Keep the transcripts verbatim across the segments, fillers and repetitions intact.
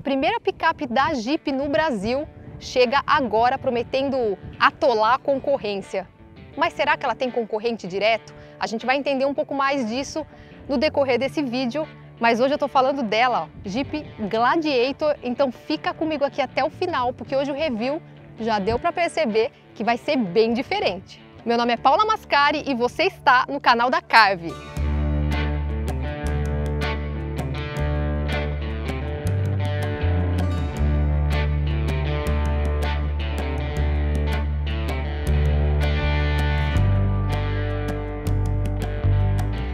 A primeira picape da Jeep no Brasil chega agora prometendo atolar a concorrência. Mas será que ela tem concorrente direto? A gente vai entender um pouco mais disso no decorrer desse vídeo, mas hoje eu tô falando dela, ó, Jeep Gladiator, então fica comigo aqui até o final, porque hoje o review já deu para perceber que vai ser bem diferente. Meu nome é Paula Mascari e você está no canal da Karvi.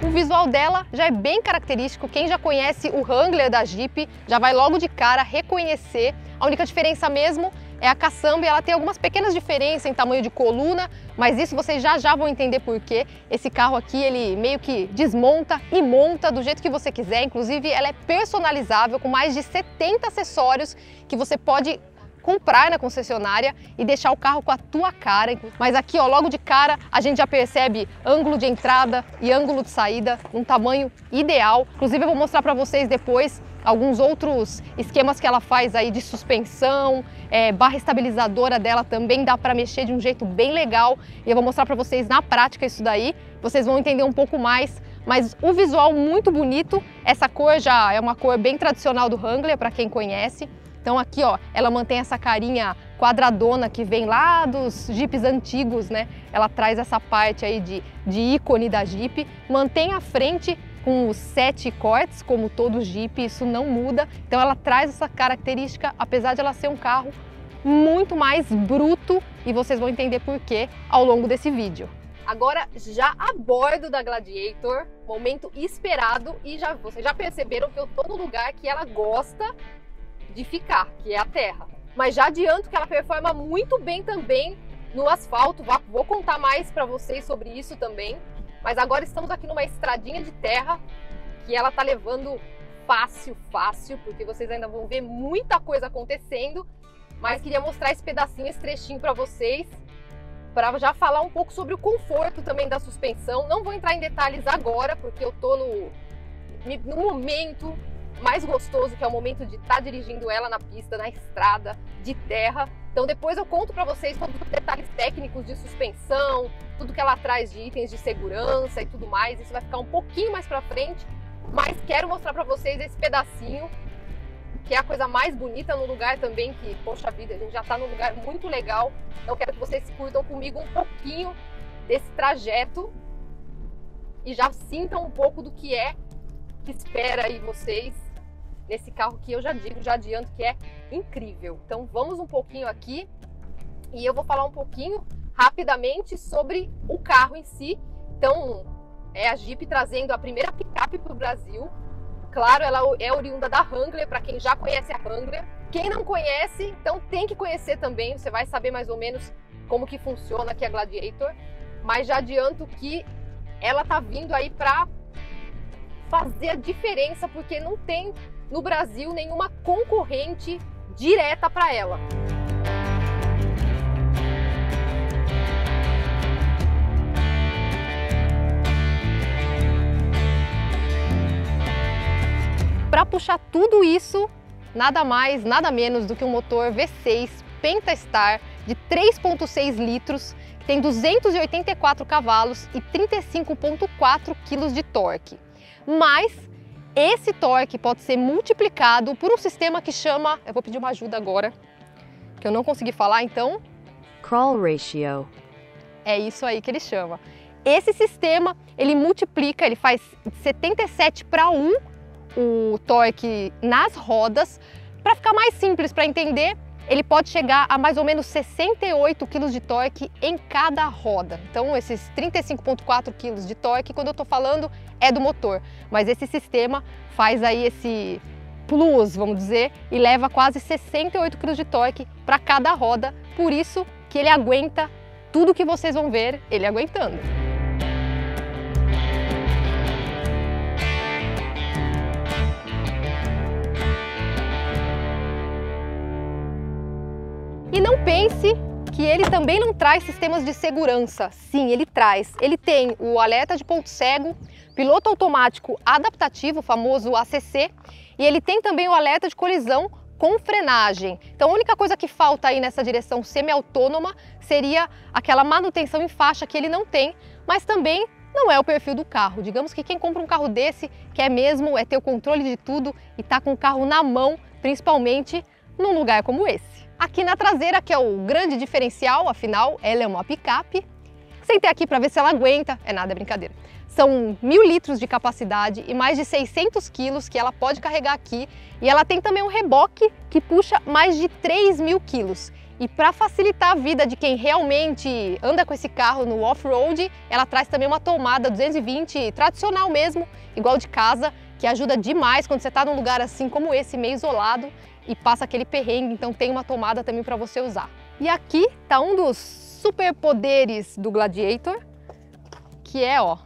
O visual dela já é bem característico, quem já conhece o Wrangler da Jeep já vai logo de cara reconhecer. A única diferença mesmo é a caçamba e ela tem algumas pequenas diferenças em tamanho de coluna, mas isso vocês já já vão entender por quê. Esse carro aqui ele meio que desmonta e monta do jeito que você quiser, inclusive ela é personalizável com mais de setenta acessórios que você pode comprar na concessionária e deixar o carro com a tua cara. Mas aqui, ó, logo de cara, a gente já percebe ângulo de entrada e ângulo de saída num tamanho ideal. Inclusive, eu vou mostrar para vocês depois alguns outros esquemas que ela faz aí de suspensão, é, barra estabilizadora dela também dá para mexer de um jeito bem legal. E eu vou mostrar para vocês na prática isso daí, vocês vão entender um pouco mais. Mas o visual muito bonito, essa cor já é uma cor bem tradicional do Wrangler, para quem conhece. Então aqui, ó, ela mantém essa carinha quadradona que vem lá dos Jeeps antigos, né? Ela traz essa parte aí de, de ícone da Jeep, mantém a frente com os sete cortes, como todo Jeep, isso não muda. Então ela traz essa característica, apesar de ela ser um carro muito mais bruto, e vocês vão entender por quê ao longo desse vídeo. Agora, já a bordo da Gladiator, momento esperado, e já, vocês já perceberam que eu tô no lugar que ela gosta de ficar, que é a terra. Mas já adianto que ela performa muito bem também no asfalto, vou contar mais para vocês sobre isso também. Mas agora estamos aqui numa estradinha de terra que ela tá levando fácil, fácil, porque vocês ainda vão ver muita coisa acontecendo, mas queria mostrar esse pedacinho, esse trechinho para vocês, para já falar um pouco sobre o conforto também da suspensão. Não vou entrar em detalhes agora, porque eu tô no, no momento mais gostoso, que é o momento de estar tá dirigindo ela na pista, na estrada, de terra. Então depois eu conto para vocês todos os detalhes técnicos de suspensão, tudo que ela traz de itens de segurança e tudo mais. Isso vai ficar um pouquinho mais para frente, mas quero mostrar para vocês esse pedacinho, que é a coisa mais bonita no lugar também, que, poxa vida, a gente já está num lugar muito legal. Então quero que vocês curtam comigo um pouquinho desse trajeto e já sintam um pouco do que é que espera aí vocês nesse carro, que eu já digo, já adianto que é incrível. Então vamos um pouquinho aqui e eu vou falar um pouquinho rapidamente sobre o carro em si. Então é a Jeep trazendo a primeira picape para o Brasil. Claro, ela é oriunda da Wrangler, para quem já conhece a Wrangler. Quem não conhece, então tem que conhecer também, você vai saber mais ou menos como que funciona aqui a Gladiator. Mas já adianto que ela tá vindo aí para fazer a diferença, porque não tem no Brasil nenhuma concorrente direta para ela. Para puxar tudo isso, nada mais, nada menos do que um motor V seis Pentastar de três ponto seis litros, que tem duzentos e oitenta e quatro cavalos e trinta e cinco ponto quatro quilos de torque. Mas esse torque pode ser multiplicado por um sistema que chama... Eu vou pedir uma ajuda agora, que eu não consegui falar, então... Crawl Ratio. É isso aí que ele chama. Esse sistema, ele multiplica, ele faz setenta e sete para um o torque nas rodas. Para ficar mais simples para entender, ele pode chegar a mais ou menos sessenta e oito quilos de torque em cada roda. Então esses trinta e cinco ponto quatro quilos de torque, quando eu estou falando, é do motor. Mas esse sistema faz aí esse plus, vamos dizer, e leva quase sessenta e oito quilos de torque para cada roda. Por isso que ele aguenta tudo que vocês vão ver ele aguentando. E não pense que ele também não traz sistemas de segurança. Sim, ele traz. Ele tem o alerta de ponto cego, piloto automático adaptativo, o famoso A C C, e ele tem também o alerta de colisão com frenagem. Então a única coisa que falta aí nessa direção semi-autônoma seria aquela manutenção em faixa que ele não tem, mas também não é o perfil do carro. Digamos que quem compra um carro desse quer mesmo é ter o controle de tudo e tá com o carro na mão, principalmente num lugar como esse. Aqui na traseira, que é o grande diferencial, afinal ela é uma picape. Sentei aqui para ver se ela aguenta, é nada, é brincadeira. São mil litros de capacidade e mais de seiscentos quilos que ela pode carregar aqui. E ela tem também um reboque que puxa mais de três mil quilos. E para facilitar a vida de quem realmente anda com esse carro no off-road, ela traz também uma tomada duzentos e vinte tradicional mesmo, igual de casa, que ajuda demais quando você está num lugar assim como esse, meio isolado, e passa aquele perrengue. Então tem uma tomada também para você usar. E aqui tá um dos superpoderes do Gladiator, que é, ó,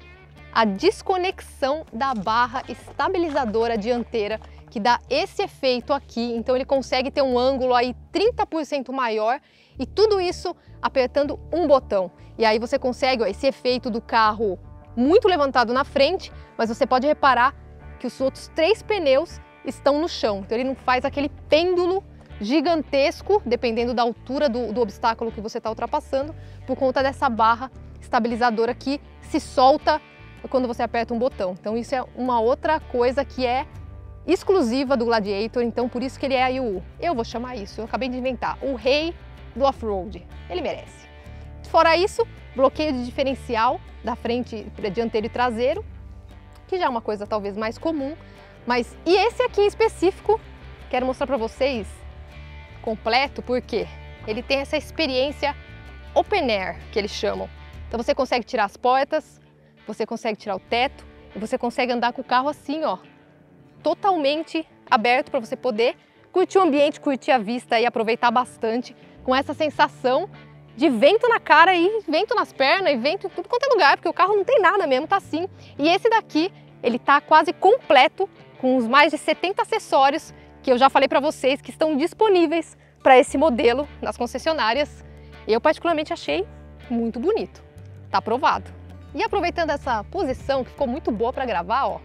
a desconexão da barra estabilizadora dianteira, que dá esse efeito aqui. Então ele consegue ter um ângulo aí trinta por cento maior, e tudo isso apertando um botão. E aí você consegue, ó, esse efeito do carro muito levantado na frente, mas você pode reparar que os outros três pneus estão no chão. Então ele não faz aquele pêndulo gigantesco, dependendo da altura do, do obstáculo que você está ultrapassando, por conta dessa barra estabilizadora que se solta quando você aperta um botão. Então isso é uma outra coisa que é exclusiva do Gladiator, então por isso que ele é aí o, eu vou chamar isso, eu acabei de inventar, o rei do off-road, ele merece. Fora isso, bloqueio de diferencial da frente, dianteiro e traseiro, que já é uma coisa talvez mais comum, mas e esse aqui em específico, quero mostrar para vocês completo, porque ele tem essa experiência open air, que eles chamam. Então você consegue tirar as portas, você consegue tirar o teto, e você consegue andar com o carro assim, ó, totalmente aberto, para você poder curtir o ambiente, curtir a vista e aproveitar bastante com essa sensação de vento na cara e vento nas pernas e vento em tudo quanto é lugar, porque o carro não tem nada mesmo, tá assim. E esse daqui, ele tá quase completo, com os mais de setenta acessórios que eu já falei para vocês que estão disponíveis para esse modelo nas concessionárias. Eu particularmente achei muito bonito, tá aprovado. E aproveitando essa posição que ficou muito boa para gravar, ó,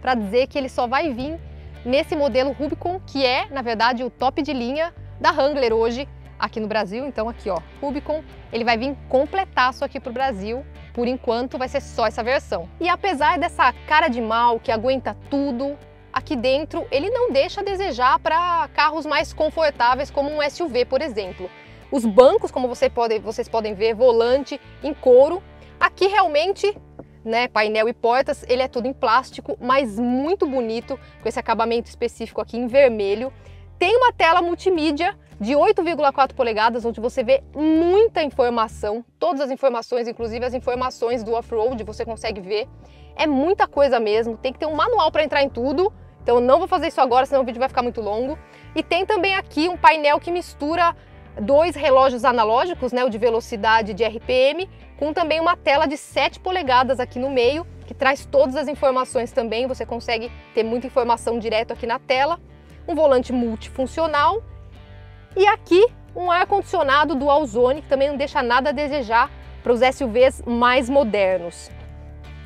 para dizer que ele só vai vir nesse modelo Rubicon, que é, na verdade, o top de linha da Wrangler hoje aqui no Brasil. Então aqui, ó, Rubicon, ele vai vir completaço aqui pro Brasil. Por enquanto vai ser só essa versão. E apesar dessa cara de mal que aguenta tudo, aqui dentro ele não deixa a desejar para carros mais confortáveis como um S U V, por exemplo. Os bancos, como você pode, vocês podem ver, volante em couro. Aqui realmente, né, painel e portas, ele é tudo em plástico, mas muito bonito, com esse acabamento específico aqui em vermelho. Tem uma tela multimídia de oito vírgula quatro polegadas, onde você vê muita informação, todas as informações, inclusive as informações do off-road, você consegue ver. É muita coisa mesmo, tem que ter um manual para entrar em tudo, então eu não vou fazer isso agora, senão o vídeo vai ficar muito longo. E tem também aqui um painel que mistura dois relógios analógicos, né, o de velocidade de R P M, com também uma tela de sete polegadas aqui no meio, que traz todas as informações também, você consegue ter muita informação direto aqui na tela. Um volante multifuncional e aqui um ar-condicionado dual zone, que também não deixa nada a desejar para os S U Vs mais modernos.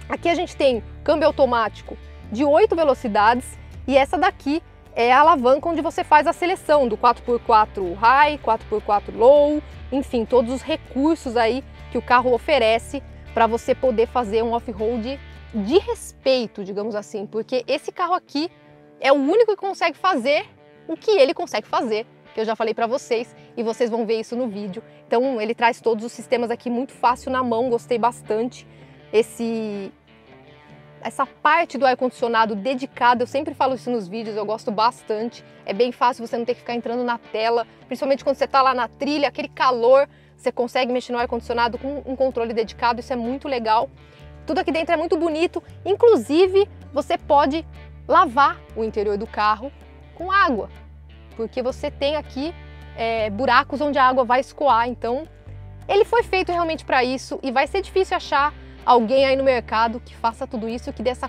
Aqui a gente tem câmbio automático de oito velocidades e essa daqui é a alavanca onde você faz a seleção do quatro por quatro high, quatro por quatro low, enfim, todos os recursos aí que o carro oferece para você poder fazer um off-road de respeito, digamos assim, porque esse carro aqui é o único que consegue fazer o que ele consegue fazer, que eu já falei para vocês e vocês vão ver isso no vídeo. Então ele traz todos os sistemas aqui muito fácil na mão, gostei bastante. Esse... Essa parte do ar-condicionado dedicado, eu sempre falo isso nos vídeos, eu gosto bastante. É bem fácil, você não ter que ficar entrando na tela, principalmente quando você está lá na trilha, aquele calor, você consegue mexer no ar-condicionado com um controle dedicado, isso é muito legal. Tudo aqui dentro é muito bonito, inclusive você pode lavar o interior do carro com água, porque você tem aqui é, buracos onde a água vai escoar, então ele foi feito realmente para isso e vai ser difícil achar alguém aí no mercado que faça tudo isso, que dê essa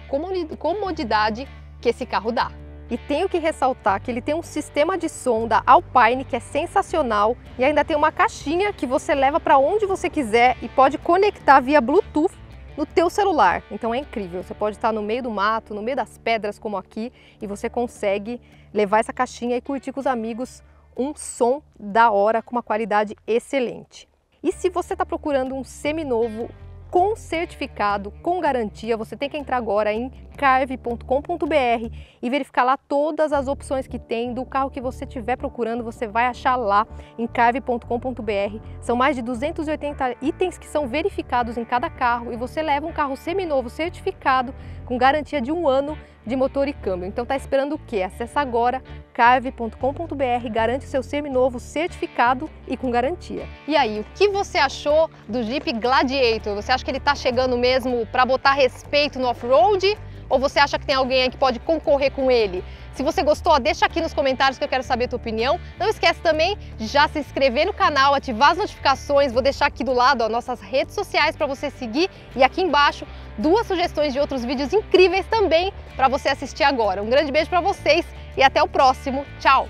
comodidade que esse carro dá. E tenho que ressaltar que ele tem um sistema de som da Alpine que é sensacional e ainda tem uma caixinha que você leva para onde você quiser e pode conectar via Bluetooth no teu celular. Então é incrível, você pode estar no meio do mato, no meio das pedras como aqui, e você consegue levar essa caixinha e curtir com os amigos um som da hora com uma qualidade excelente. E se você está procurando um seminovo com certificado, com garantia, você tem que entrar agora em karvi ponto com ponto br e verificar lá todas as opções que tem do carro que você estiver procurando, você vai achar lá em karvi ponto com ponto br. São mais de duzentos e oitenta itens que são verificados em cada carro e você leva um carro seminovo certificado com garantia de um ano de motor e câmbio. Então tá esperando o quê? Acesse agora karvi ponto com ponto br, garante o seu seminovo certificado e com garantia. E aí, o que você achou do Jeep Gladiator? Você acha que ele tá chegando mesmo para botar respeito no off-road? Ou você acha que tem alguém aí que pode concorrer com ele? Se você gostou, deixa aqui nos comentários que eu quero saber a tua opinião. Não esquece também de já se inscrever no canal, ativar as notificações. Vou deixar aqui do lado ó, nossas redes sociais para você seguir. E aqui embaixo, duas sugestões de outros vídeos incríveis também para você assistir agora. Um grande beijo para vocês e até o próximo. Tchau!